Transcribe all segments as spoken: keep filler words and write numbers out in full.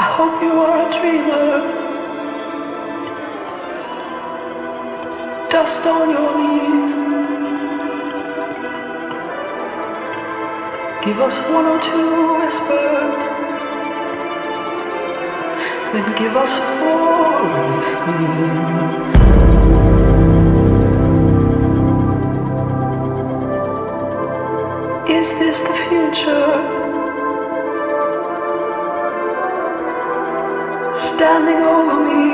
I hope you are a dreamer. Dust on your knees. Give us one or two whispers, then give us four screams. Is this the future? Standing over me,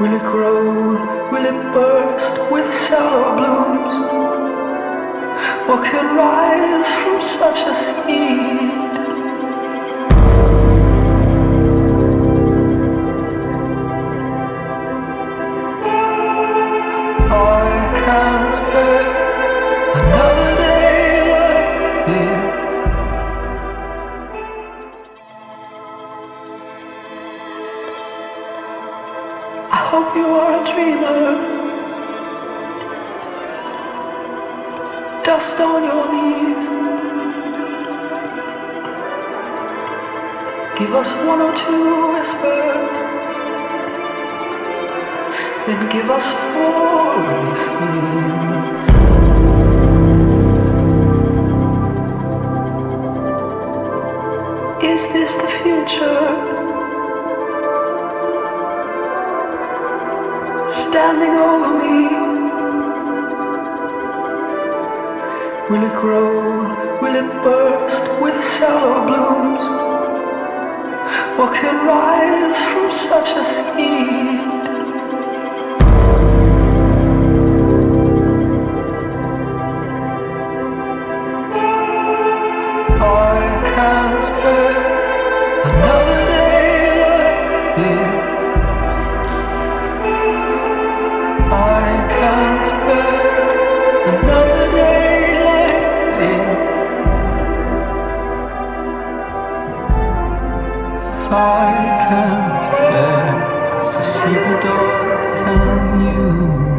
will it grow? Will it burst with sour blooms? What can rise from such a seed? I hope you are a dreamer. Dust on your knees. Give us one or two whispers, then give us four screams. Is this the future? Standing over me, will it grow? Will it burst with sour blooms? What can rise from such a seed? I can't bear another day like this. I can't bear to see the dark, can you?